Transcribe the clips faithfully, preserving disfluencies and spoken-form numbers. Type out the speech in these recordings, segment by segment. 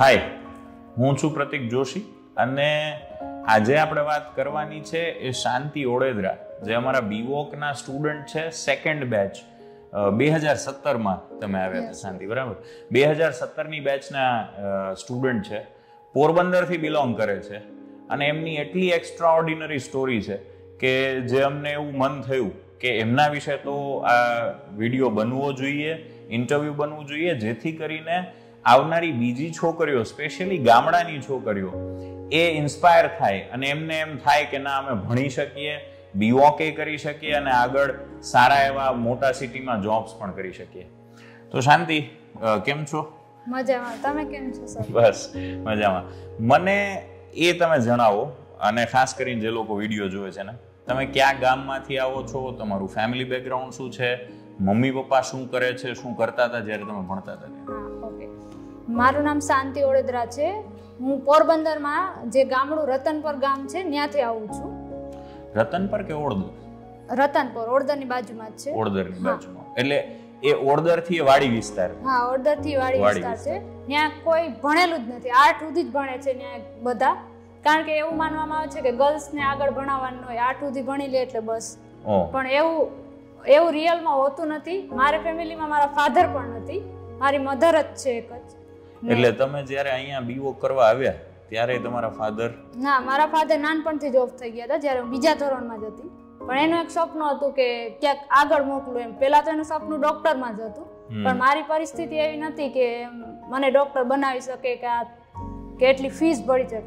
હાય હું છું પ્રતિક જોશી અને આજે આપણે વાત કરવાની છે એ શાંતિ ઓડેદરા જે અમારા બીવોકના સ્ટુડન્ટ છે સેકન્ડ બેચ બે હજાર સત્તરમાં તમે આવ્યા હતા શાંતિ બરાબર બે હજાર સત્તરની બેચના સ્ટુડન્ટ છે પોરબંદરથી બિલોંગ કરે છે અને એમની એટલી એક્સ્ટ્રા ઓર્ડિનરી સ્ટોરી છે કે જે અમને એવું મન થયું કે એમના વિશે તો આ વિડીયો બનવો જોઈએ ઇન્ટરવ્યૂ બનવું જોઈએ જેથી કરીને આવનારી બીજી છોકરીઓ સ્પેશિયલી ગામડાની છોકરીઓ એ ઇન્સ્પાયર થાય અને એમને એમ થાય કે ના અમે ભણી શકીએ બીવોક કરી શકીએ અને આગળ સારા એવા મોટા સિટીમાં જોબ્સ પણ કરી શકીએ તો શાંતિ કેમ છો મજામાં તમે કેમ છો સર બસ મજામાં મને એ તમે જણાવો અને ખાસ કરીને જે લોકો વિડીયો જોવે છે ને તમે કયા ગામમાંથી આવો છો તમારું ફેમિલી બેકગ્રાઉન્ડ શું છે મમ્મી પપ્પા શું કરે છે શું કરતા હતા જ્યારે તમે ભણતા હતા મારું નામ શાંતિ ઓડેદરા છે હું પોરબંદરમાં જે ગામડું રતનપર ગામ છે ત્યાંથી આવું છું રતનપર કે ઓડદર રતનપર ઓડદરની બાજુમાં જ છે ઓડદરની બાજુમાં એટલે એ ઓડદરથી વાડી વિસ્તાર હા ઓડદરથી વાડી વિસ્તાર છે ત્યાં કોઈ ભણેલું જ નથી આઠ સુધી જ ભણે છે ત્યાં બધા કારણ કે એવું માનવામાં આવે છે કે ગર્લ્સને આગળ ભણાવવાનું હોય આઠ સુધી ભણી લે એટલે બસ પણ એવું એવું રિયલમાં હોતું નથી મારા ફેમિલીમાં મારા ફાધર પણ નથી મારી મધર જ છે એક જ એટલે તમે જ્યારે અહીંયા બીવોક કરવા આવ્યા ત્યારે તમારા ફાધર ના મારા ફાધર નાનપણથી જોબ થઈ ગયા હતા જ્યારે હું બીજા ધોરણમાં જ હતી પણ એનું એક સપનું હતું કે ક્યાંક આગળ મોકલું એમ પહેલા તો એનું સપનું ડોક્ટરમાં જ હતું પણ મારી પરિસ્થિતિ એવી નથી કે મને ડોક્ટર બનાવી શકે કે આ કેટલી ફીસ ભરી શકે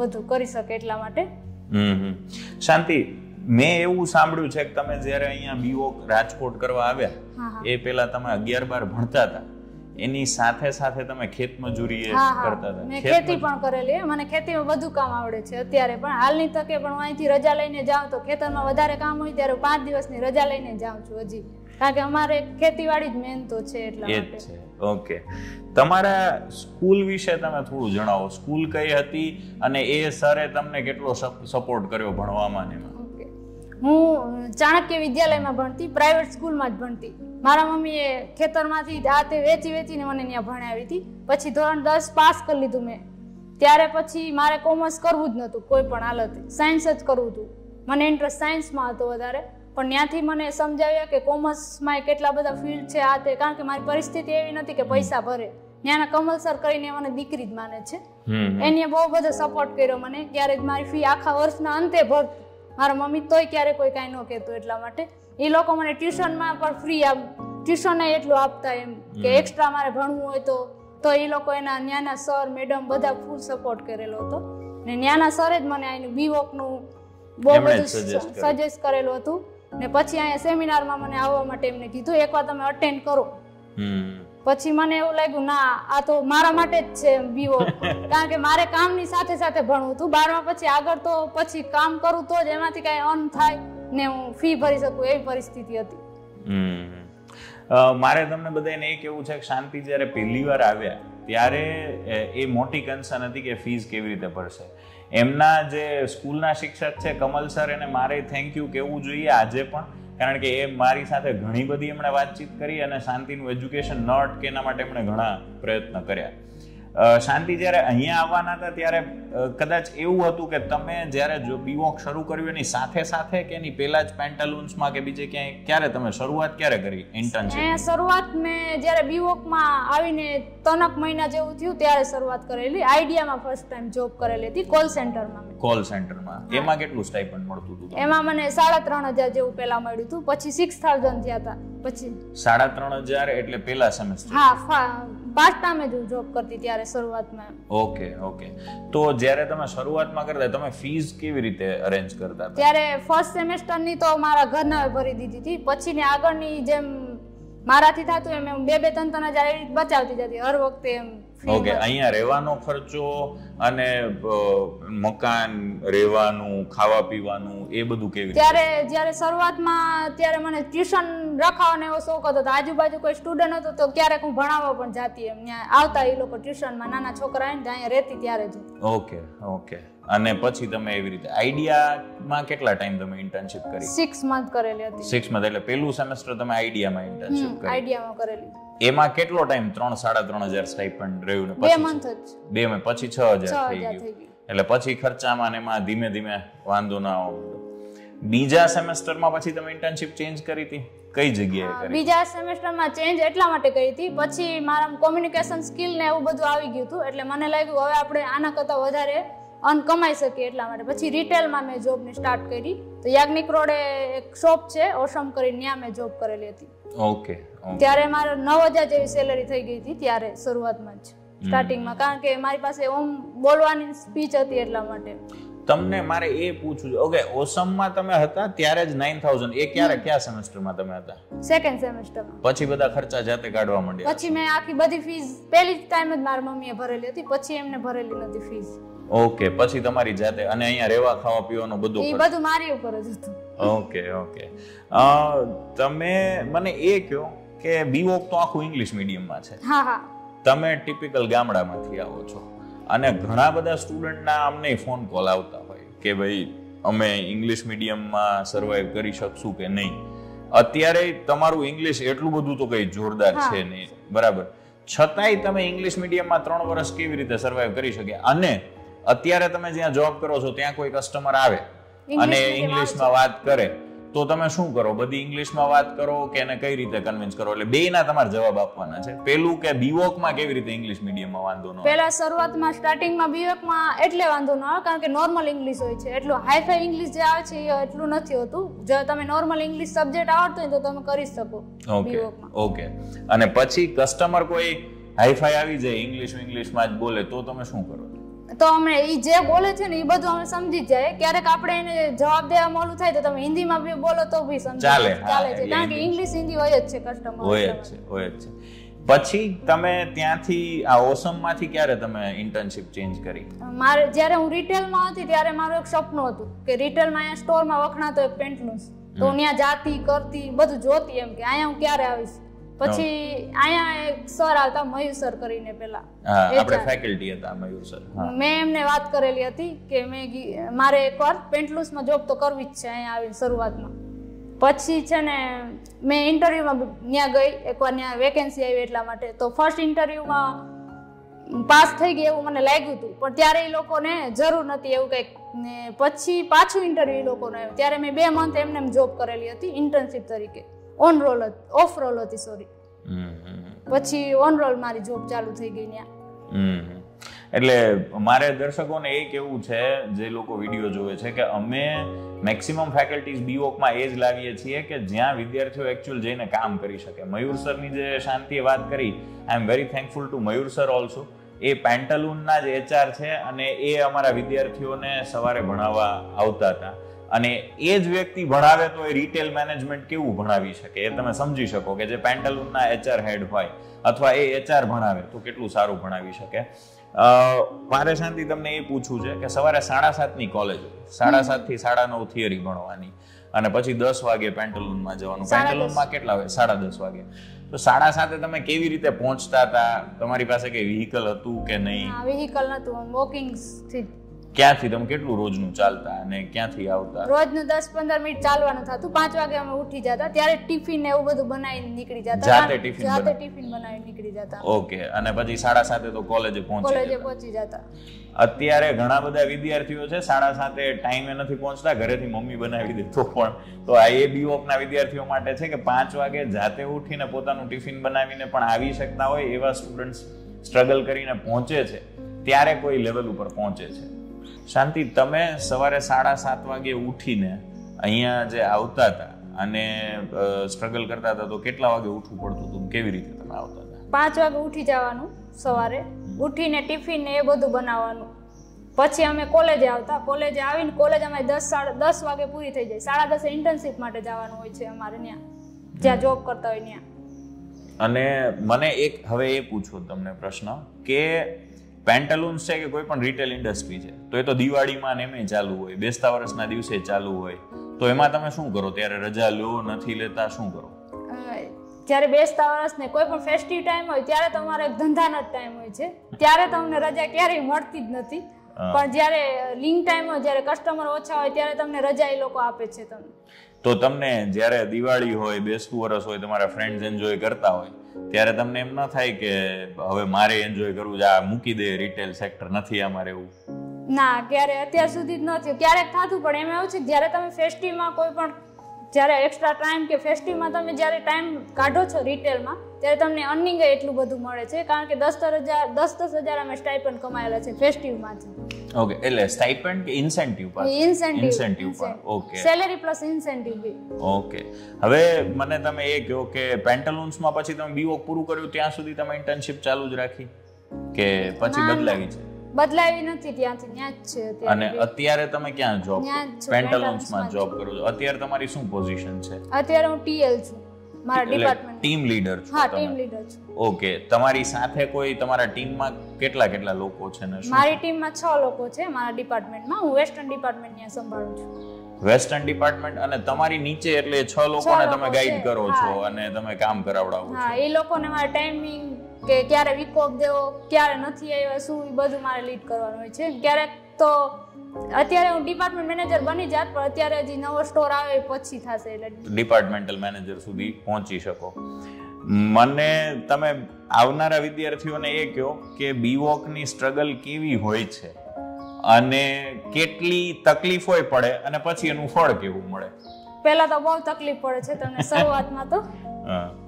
બધું કરી શકે એટલા માટે હમ શાંતિ મેં એવું સાંભળ્યું છે કે તમે જ્યારે અહીંયા બીવોક રાજકોટ કરવા આવ્યા એ પહેલા તમે અગિયાર બાર ભણતા હતા એની સાથે સાથે તમે ખેત મજૂરી કરતા હતા ખેતી પણ કરેલી મને ખેતીમાં બધું કામ આવડે છે અત્યારે પણ હાલની તકે પણ હું અહીંથી રજા લઈને જાઉં તો ખેતરમાં વધારે કામ હોય ત્યારે પાંચ દિવસની રજા લઈને જાઉં છું હજી કારણ કે અમારે ખેતીવાડી જ મેન તો છે એટલા માટે ઓકે તમારા સ્કૂલ વિશે તમે થોડું જણાવો સ્કૂલ કઈ હતી અને એ સરે તમને કેટલો સપોર્ટ કર્યો ભણવામાં ને હું ચાણક્ય વિદ્યાલયમાં ભણતી પ્રાઇવેટ સ્કૂલમાં જ ભણતી મારા મમ્મીએ ખેતરમાંથી રાતે વેચી વેચીને મને ત્યાં ભણાવી હતી પછી ધોરણ દસ પાસ કરી લીધું મેં ત્યારે પછી મારે કોમર્સ કરવું જ નહોતું કોઈ પણ હાલત સાયન્સ જ કરવું હતું મને ઇન્ટરેસ્ટ સાયન્સમાં હતો વધારે પણ ત્યાંથી મને સમજાવ્યા કે કોમર્સમાં કેટલા બધા ફિલ્ડ છે આ તે કારણ કે મારી પરિસ્થિતિ એવી નથી કે પૈસા ભરે ત્યાંના કમલસર કરીને મને દીકરી જ માને છે એને બહુ બધો સપોર્ટ કર્યો મને ત્યારે જ મારી ફી આખા વર્ષના અંતે ભરતી મારા મમ્મી તોય ક્યારે કોઈ કાંઈ ન કહેતું એટલા માટે એ લોકો મને ટ્યુશનમાં પણ ફ્રી આપ ટ્યુશન એટલું આપતા એમ કે એક્સ્ટ્રા મારે ભણવું હોય તો તો એ લોકો એના ન્યાના સર મેડમ બધા ફૂલ સપોર્ટ કરેલો હતો ને ન્યાના સરે જ મને અહીંનું બીવોકનું બહુ બધું સજેસ્ટ કરેલું હતું ને પછી અહીંયા સેમિનારમાં મને આવવા માટે એમને કીધું એકવાર તમે અટેન્ડ કરો પછી મને એવું લાગ્યું ના આ તો મારા માટે જ છે બીવોક કારણ કે મારે કામની સાથે સાથે ભણવું હતું બારમા પછી આગળ તો પછી કામ કરું તો જ એમાંથી કાંઈ અન થાય ને હું ફી ભરી શકું એવી પરિસ્થિતિ હતી મારે તમને બધાને એ કહેવું છે કે શાંતિ જ્યારે પહેલી વાર આવ્યા ત્યારે એ મોટી કન્સર્ન હતી કે ફીસ કેવી રીતે ભરશે એમના જે સ્કૂલના શિક્ષક છે કમલ સર એને મારે થેન્ક યુ કહેવું જોઈએ આજે પણ કારણ કે એ મારી સાથે ઘણી બધી એમણે વાતચીત કરી અને શાંતિનું એજ્યુકેશન ન અટકે એના માટે એમણે ઘણા પ્રયત્ન કર્યા શાંતિ જ્યારે અહીંયા આવવાના હતા ત્યારે કદાચ એવું હતું કે તમે જ્યારે જો બીવોક શરૂ કર્યું એની સાથે સાથે કે એની પહેલા જ પેન્ટાલૂન્સમાં કે બીજે ક્યાંય ક્યારે તમે શરૂઆત ક્યારે કરી ઇન્ટર્નશીપ શરૂઆત મેં જ્યારે બીવોકમાં આવીને ત્રણ મહિના જેવું થયું ત્યારે શરૂઆત કરેલી આઈડિયામાં ફર્સ્ટ ટાઈમ જોબ કરેલી હતી કોલ સેન્ટરમાં કોલ સેન્ટરમાં એમાં કેટલું સ્ટાઇપન્ડ મળતું હતું એમાં મને સાડા ત્રણ હજાર જેવું પહેલા મળ્યું હતું પછી છ હજાર થયા હતા પછી સાડા ત્રણ હજાર એટલે પહેલા સેમેસ્ટર હા પાર્ટ ટાઈમ જ જોબ કરતી ત્યારે શરૂઆતમાં ઓકે ઓકે તો જ્યારે તમે શરૂઆતમાં કરતા તમે ફીસ કેવી રીતે અરેન્જ કરતા હતા ત્યારે ફર્સ્ટ સેમેસ્ટરની તો મારા ઘરના ભરી દીધી હતી પછી ને આગળની જેમ મારાથી થતું એમ હું બે બે ત્રણ ત્રણ હજાર એવી બચાવતી જતી હર વખતે એમ ઓકે અહીંયા રહેવાનો ખર્ચો અને મકાન રહેવાનું ખાવા પીવાનું એ બધું કેવી ત્યારે જ્યારે શરૂઆતમાં ત્યારે મને ટ્યુશન રખાવાનો એવો શોખ હતો આજુબાજુ કોઈ સ્ટુડન્ટ હતો તો ક્યારેક હું ભણાવવા પણ જાતી એમ ત્યાં આવતા એ લોકો ટ્યુશનમાં નાના છોકરા આવીને ત્યાં રહેતી ત્યારે જ ઓકે ઓકે અને પછી તમે એવી રીતે આઈડિયામાં કેટલા ટાઈમ તમે ઇન્ટર્નશિપ કરી? six મંથ કરેલી હતી. six મંથ એટલે પહેલું સેમેસ્ટર તમે આઈડિયામાં ઇન્ટર્નશિપ કરી? આઈડિયામાં કરેલી. એમાં કેટલો ટાઈમ? ત્રણ સાડા ત્રણ હજાર સ્ટાઇપન્ડ રહ્યું ને પછી બે મંથ જ. બે મંથ પછી છ હજાર થઈ ગયું. એટલે પછી ખર્ચામાં ને એમાં ધીમે ધીમે વાંધો ના આવ્યો. બીજા સેમેસ્ટરમાં પછી તમે ઇન્ટર્નશિપ ચેન્જ કરી હતી? કઈ જગ્યાએ કરી? બીજા સેમેસ્ટરમાં ચેન્જ એટલા માટે કરી હતી, પછી મારા કોમ્યુનિકેશન સ્કિલ ને એવું બધું આવી ગયું હતું એટલે મને લાગ્યું હવે આપણે આના કરતાં વધારે અન કમાઈ શકીએ, એટલા માટે પછી રિટેલમાં મેં જોબની સ્ટાર્ટ કરી. તો યાજ્ઞિક રોડે એક શોપ છે ઓસમ કરીને, ત્યાં મેં જોબ કરેલી હતી. ઓકે. ત્યારે મારે નવ હજાર જેવી સેલરી થઈ ગઈ હતી ત્યારે, શરૂઆતમાં જ, સ્ટાર્ટિંગમાં, કારણ કે મારી પાસે ઓમ બોલવાની સ્પીચ હતી એટલા માટે. તમને મારે એ પૂછવું છે, ઓકે ઓસમમાં તમે હતા ત્યારે જ નવ હજાર એ ક્યારે કયા સેમેસ્ટરમાં તમે હતા? સેકન્ડ સેમેસ્ટરમાં. પછી બધા ખર્ચા જાતે કાઢવા માંડ્યા? પછી મેં આખી બધી ફીસ પહેલી જ ટાઈમ જ મારી મમ્મીએ ભરેલી હતી, પછી એમને ભરેલી નથી ફીસ. ઓકે. પછી તમારી જાતે, અને અહીંયા રહેવા ખાવા પીવાનો બધું એ બધું મારી ઉપર જ હતું. Okay okay. તમે મને એ કહો કે બીવોક તો આખું ઇંગ્લિશ મીડિયમમાં છે. હા હા. તમે ટિપિકલ ગામડામાંથી આવો છો અને ઘણા બધા સ્ટુડન્ટના અમને ફોન કોલ આવતા હોય કે ભાઈ અમે ઇંગ્લિશ મીડિયમમાં સર્વાઈવ કરી શકશું કે નહીં. અત્યારે તમારું ઇંગ્લિશ એટલું બધું તો કંઈ જોરદાર છે નહીં, બરાબર, છતાંય તમે ઇંગ્લિશ મીડિયમમાં ત્રણ વર્ષ કેવી રીતે સર્વાઈવ કરી શક્યા? અને અત્યારે તમે જ્યાં જોબ કરો છો ત્યાં કોઈ કસ્ટમર આવે અને ઇંગ્લિશમાં વાત કરે તો તમે શું કરો? બધી ઇંગ્લિશમાં વાત કરો કે એને કઈ રીતે કન્વિન્સ કરો? એટલે બેયના તમારે જવાબ આપવાના છે. પેલું કે બીવોકમાં કેવી રીતે ઇંગ્લિશ મીડિયમમાં વાંધો ન? પહેલા શરૂઆતમાં સ્ટાર્ટિંગમાં બીવોકમાં એટલે વાંધો ન આવે કારણ કે નોર્મલ ઇંગ્લિશ હોય છે, એટલું હાઈફાઈ ઇંગ્લિશ જે આવે છે એ એટલું નથી હોતું. જો તમે નોર્મલ ઇંગ્લિશ સબ્જેક્ટ આવડતો હોય તો તમે કરી શકો બીવોકમાં. ઓકે. અને પછી કસ્ટમર કોઈ હાઈફાઈ આવી જાય ઇંગ્લિશ ઇંગ્લિશમાં જ બોલે તો તમે શું કરો? તો અમે એ જે બોલે છે ને એ બધું અમે સમજી જાય. ક્યારેક આપણે એને જવાબ દેવા મોલું થાય તો તમે હિન્દીમાં બી બોલો તો બી સમજી ચાલે છે, કારણ કે ઇંગ્લિશ હિન્દી હોય જ છે કસ્ટમર હોય જ છે હોય જ છે. પછી તમે ત્યાંથી આ ઓસમમાંથી ક્યારે તમે ઇન્ટર્નશિપ ચેન્જ કરી? મારે જ્યારે હું રિટેલમાં હતી ત્યારે મારું એક સપનું હતું કે રિટેલમાં અહીંયા સ્ટોરમાં વખણાતો એક પેન્ટલુન્સ, તો હું ત્યાં જાતી કરતી બધું જોતી એમ કે અહીંયા હું ક્યારે આવીશ. પછી અહીંયા એક સર આવતા મયુર સર કરીને, પેલા આપણે ફેકલ્ટી હતા મયુર સર, મેં એમને વાત કરેલી હતી કે મેં મારે એકવાર પેન્ટલુસમાં જોબ તો કરવી જ છે અહીંયા આવીને શરૂઆતમાં. પછી છે ને મેં ઇન્ટરવ્યુમાં ત્યાં ગઈ એકવાર, ત્યાં વેકેન્સી આવી એટલા માટે, તો ફર્સ્ટ ઇન્ટરવ્યુમાં પાસ થઈ ગઈ એવું મને લાગ્યું હતું, પણ ત્યારે એ લોકોને જરૂર નથી એવું કંઈક. ને પછી પાછું ઇન્ટરવ્યુ એ લોકોને આવ્યું, ત્યારે મેં બે મંથ એમને એમ જોબ કરેલી હતી ઇન્ટર્નશીપ તરીકે. ઓન રોલ ઓફ રોલ હતી સોરી, પછી ઓન રોલ મારી જોબ ચાલુ થઈ ગઈ ત્યાં. એટલે મારે દર્શકોને એ કેવું છે, જે લોકો વિડીયો જોવે છે, કે અમે મેક્સિમમ ફેકલ્ટીઝ બીવોકમાં એ જ લાવીએ છીએ કે જ્યાં વિદ્યાર્થીઓ એકચ્યુઅલ જઈને કામ કરી શકે. મયુર સરની જે શાંતિએ વાત કરી, I am very thankful to Mayur sir also. એ પેન્ટાલૂનના જ એચઆર છે અને એ અમારા વિદ્યાર્થીઓને સવારે ભણાવવા આવતા હતા, અને એ જ વ્યક્તિ ભણાવે તો એ રિટેલ મેનેજમેન્ટ કેવું ભણાવી શકે એ તમે સમજી શકો, કે જે પેન્ટાલૂનના એચઆર હેડ હોય અથવા એ એચઆર ભણાવે તો કેટલું સારું ભણાવી શકે. મારે શાંતિ તમને એ પૂછવું છે કે સવારે સાડા સાતની કોલેજ, સાડા સાત થી સાડા નવ થિયરી ભણવાની, અને પછી દસ વાગે પેન્ટાલૂનમાં જવાનું. પેન્ટાલૂનમાં કેટલા વાગે? સાડા દસ વાગે. તો સાડા સાતે તમે કેવી રીતે પહોંચતા હતા? તમારી પાસે કઈ વ્હીકલ હતું કે નહીં? વ્હીકલ નતું, વોકિંગથી. ક્યાંથી તમે કેટલું રોજનું ચાલતા અને ક્યાંથી આવતા? રોજનું દસ પંદર મિનિટ ચાલવાનું થતું. પાંચ વાગે અમે ઉઠી જતા, ત્યારે ટિફિન એવું બધું બનાવીને નીકળી જતા. જાતે ટિફિન જાતે ટિફિન બનાવીને નીકળી જતા. ઓકે. અને પછી સાડા સાતે તો કોલેજે પહોંચી કોલેજે પહોંચી જતા. અત્યારે ઘણા બધા વિદ્યાર્થીઓ છે સાડા સાતે ટાઈમે નથી પહોંચતા, ઘરેથી મમ્મી બનાવી દેતો, પણ તો આ એ બીઓપના વિદ્યાર્થીઓ માટે છે કે પાંચ વાગે જાતે ઉઠીને પોતાનું ટિફિન બનાવીને પણ આવી શકતા હોય એવા સ્ટુડન્ટ્સ સ્ટ્રગલ કરીને પહોંચે છે, ત્યારે કોઈ લેવલ ઉપર પહોંચે છે. શાંતિ, તમે સવારે સાડા સાત વાગે ઉઠીને અહીંયા જે આવતા હતા અને સ્ટ્રગલ કરતા હતા, તો કેટલા વાગે ઉઠવું પડતું હતું? કેવી રીતે તમે આવતા હતા? પાંચ વાગે ઉઠી જવાનું, સવારે ઉઠીને ટિફિન ને એ બધું બનાવવાનું. પછી અમે કોલેજે આવતા. કોલેજે આવીને કોલેજ અમે દસ સાડા દસ વાગે પૂરી થઈ જાય. સાડા દસે ઇન્ટર્નશીપ માટે જવાનું હોય છે અમારે ત્યાં, જ્યાં જોબ કરતા હોય ત્યાં. અને મને એક હવે એ પૂછવું તમને પ્રશ્ન કે પેન્ટાલૂન્સ છે કે કોઈ પણ રિટેલ ઇન્ડસ્ટ્રી છે તો એ તો દિવાળીમાં ને એમ ચાલુ હોય, બેસતા વર્ષના દિવસે ચાલુ હોય, તો એમાં તમે શું કરો? ત્યારે રજા લો, નથી લેતા, શું કરો? જ્યારે બેસતા વર્ષ ને કોઈ પણ ફેસ્ટિવ ટાઈમ હોય ત્યારે તમારે ધંધાનો જ ટાઈમ હોય છે, ત્યારે તમને રજા ક્યારેય મળતી જ નથી. પણ જ્યારે લિંગ ટાઈમ જ્યારે કસ્ટમર ઓછા હોય ત્યારે તમને રજા એ લોકો આપે છે તમને. તો તમને જ્યારે દિવાળી હોય, બેસતું વર્ષ હોય, તમારા ફ્રેન્ડ્સ એન્જોય કરતા હોય ત્યારે તમને એમ ન થાય કે હવે મારે એન્જોય કરવું છે, આ મૂકી દે, રિટેલ સેક્ટર નથી આ મારે, એવું ના ક્યારે અત્યાર સુધી જ નથી ક્યારેક થતું. પણ એમ એવું છે જ્યારે તમે ફેસ્ટિવમાં કોઈ પણ જ્યારે એક્સ્ટ્રા ટાઈમ કે ફેસ્ટિવમાં તમે જ્યારે ટાઈમ કાઢો છો રિટેલમાં ત્યારે તમને અર્નિંગ એટલું બધું મળે છે, કારણ કે દસ હજાર દસ દસ હજાર અમે સ્ટાઇપન્ડ કમાયેલા છે ફેસ્ટિવમાંથી. ઓકે, એટલે સ્ટાઇપન્ડ કે ઇન્સેન્ટિવ પર? ઇન્સેન્ટિવ. ઇન્સેન્ટિવ પર. ઓકે, સેલેરી પ્લસ ઇન્સેન્ટિવ બી. ઓકે, હવે મને તમે એ કહો કે પેન્ટાલૂન્સમાં પછી તમે બીવોક પૂરું કર્યું ત્યાં સુધી તમે ઇન્ટર્નશિપ ચાલુ જ રાખી કે પછી બદલાવી છે? બદલાવી નથી, ત્યાંથી ત્યાં જ છે. અને અત્યારે તમે ક્યાં જોબ? પેન્ટાલૂન્સમાં જોબ કરો છો. અત્યારે તમારી શું પોઝિશન છે? અત્યારે હું ટીએલ છું, મારા ડિપાર્ટમેન્ટ ટીમ લીડર છું. હા, ટીમ લીડર છું. ઓકે, તમારી સાથે કોઈ તમારા ટીમમાં કેટલા કેટલા લોકો છે ને? મારી ટીમમાં છ લોકો છે મારા ડિપાર્ટમેન્ટમાં. હું વેસ્ટર્ન ડિપાર્ટમેન્ટ ને સંભાળું છું. વેસ્ટર્ન ડિપાર્ટમેન્ટ અને તમારી નીચે એટલે છ લોકોને તમે ગાઈડ કરો છો અને તમે કામ કરાવડાવો છો? હા, એ લોકોને મારા ટાઈમિંગ કે ક્યારે વિકોપ દેવો, ક્યારે નથી આવ્યો, શું બધું મારે લીડ કરવાનું હોય છે. ક્યારેક તો અત્યારે હું ડિપાર્ટમેન્ટ મેનેજર બની જાત, પણ અત્યારે હજી નવો સ્ટોર આવે પછી થશે એટલે ડિપાર્ટમેન્ટલ મેનેજર સુધી પહોંચી શકો. મને તમે આવનારા વિદ્યાર્થીઓને એ કહો કે બીવોકની સ્ટ્રગલ કેવી હોય છે અને કેટલી તકલીફ હોય પડે અને પછી એનું ફળ કેવું મળે? પહેલા તો બહુ તકલીફ પડે છે તમને શરૂઆતમાં તો, પણ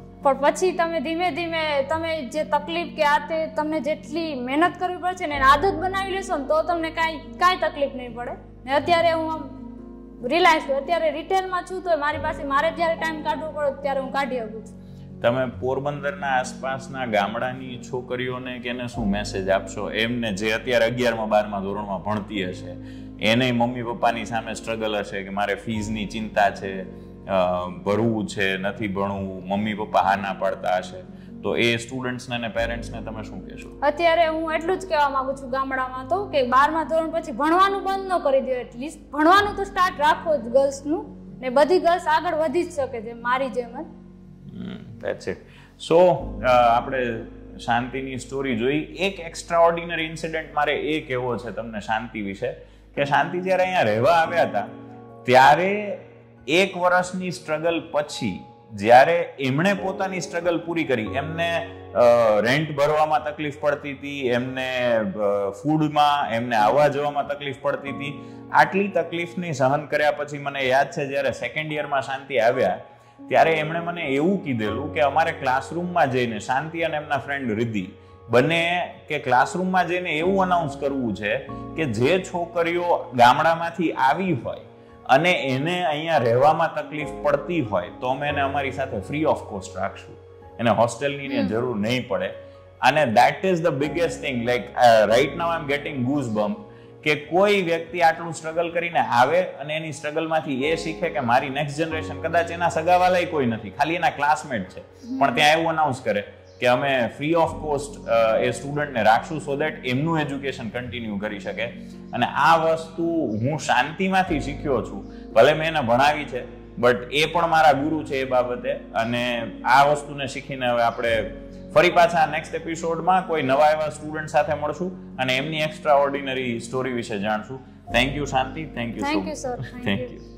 પછી તમે ધીમે ધીમે તમે જે તકલીફ કે આ તે તમને જેટલી મહેનત કરવી પડશે ને આદત બનાવી લેશો ને તો તમને કાંઈ કાંઈ તકલીફ નહીં પડે. ને અત્યારે હું રિલાયન્સ અત્યારે રિટેલમાં છું તો મારી પાસે મારે જ્યારે ટાઈમ કાઢવો પડે ત્યારે હું કાઢી શકું છું. તમે પોરબંદરના આસપાસના ગામડાની છોકરીઓને કે એને શું મેસેજ આપશો, એમને જે અત્યારે અગિયારમાં બારમાં ધોરણમાં ભણતી હશે એને મમ્મી પપ્પાની સામે સ્ટ્રગલ હશે કે મારે ફીઝની ચિંતા છે, ભરવું છે, નથી ભણવું, મમ્મી પપ્પા હા ના પાડતા હશે, તો એ સ્ટુડન્ટ્સને અને પેરેન્ટ્સને તમે શું કહેશો? અત્યારે હું એટલું જ કહેવા માંગુ છું ગામડામાં તો કે બારમા ધોરણ પછી ભણવાનું બંધ ન કરી દો, એટલીસ્ટ ભણવાનું તો સ્ટાર્ટ રાખો જ ગર્લ્સનું, ને બધી ગર્લ્સ આગળ વધી જ શકે છે મારી જેમ જ. That's it. સો આપણે શાંતિની સ્ટોરી જોઈ. એક એક્સ્ટ્રા ઓર્ડિનરી ઇન્સિડન્ટ મારે એ કહેવો છે તમને શાંતિ વિશે કે શાંતિ જ્યારે અહીંયા રહેવા આવ્યા હતા ત્યારે એક વર્ષની સ્ટ્રગલ પછી જ્યારે એમણે પોતાની સ્ટ્રગલ પૂરી કરી, એમને રેન્ટ ભરવામાં તકલીફ પડતી હતી, એમને ફૂડમાં, એમને આવવા જવામાં તકલીફ પડતી હતી, આટલી તકલીફની સહન કર્યા પછી મને યાદ છે જ્યારે સેકન્ડ યરમાં શાંતિ આવ્યા ત્યારે એમણે મને એવું કીધેલું કે અમારે ક્લાસરૂમમાં જઈને શાંતિ અને એમના ફ્રેન્ડ રિદ્ધિ બંને કે ક્લાસરૂમમાં જઈને એવું અનાઉન્સ કરવું છે કે જે છોકરીઓ ગામડામાંથી આવી હોય અને એને અહીંયા રહેવામાં તકલીફ પડતી હોય તો અમે એને અમારી સાથે ફ્રી ઓફ કોસ્ટ રાખશું, એને હોસ્ટેલની જરૂર નહીં પડે. અને that is the biggest thing, like right now I am getting goose bump કે કોઈ વ્યક્તિ આટલું સ્ટ્રગલ કરીને આવે અને એની સ્ટ્રગલમાંથી એ શીખે કે મારી નેક્સ્ટ જનરેશન કદાચ એના સગાવાલાય કોઈ નથી, ખાલી એના ક્લાસમેટ છે, પણ ત્યાં એવું અનાઉન્સ કરે કે અમે ફ્રી ઓફ કોસ્ટ એ સ્ટુડન્ટને રાખશું સો દેટ એમનું એજ્યુકેશન કન્ટિન્યુ કરી શકે. અને આ વસ્તુ હું શાંતિમાંથી શીખ્યો છું, ભલે મેં એને ભણાવી છે બટ એ પણ મારા ગુરુ છે એ બાબતે, અને આ વસ્તુને શીખીને હવે આપણે ફરી પાછા નેક્સ્ટ એપિસોડમાં કોઈ નવા એવા સ્ટુડન્ટ સાથે મળશું અને એમની એક્સ્ટ્રા ઓર્ડિનરી સ્ટોરી વિશે જાણશું. Thank you Shanti. Thank you. Thank you sir. Thank you.